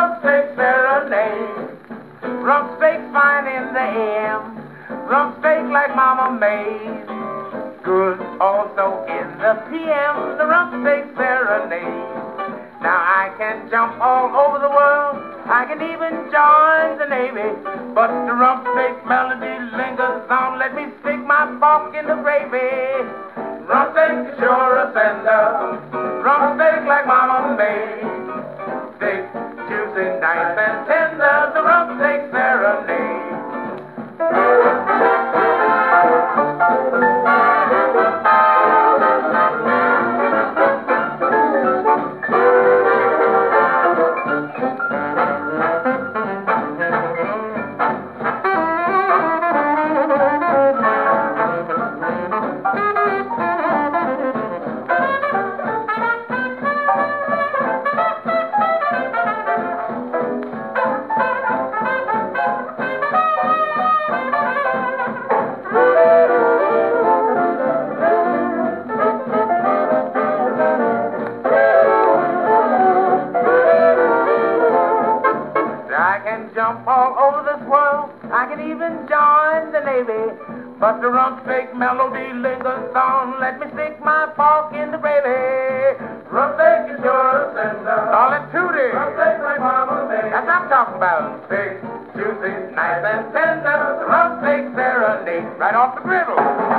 Rump Steak Serenade. Rump steak fine in the ham. Rump steak like Mama made. Good also in the PM. The Rump Steak Serenade. Now I can jump all over the world. I can even join the Navy. But the rump steak melody lingers on. Let me stick my fork in the gravy. Rump steak is sure a sender. Rump steak like Mama made. Steak, juicy, nice and tender. The Rump Steak Serenade. Jump all over this world, I can even join the Navy, but the rump steak melody lingers on, let me stick my fork in the gravy. Rump steak is sure a sender, all in tootie, rump steak like Mama made. That's what I'm talking about, big, juicy, nice and tender, the Rump Steak Serenade, right off the griddle.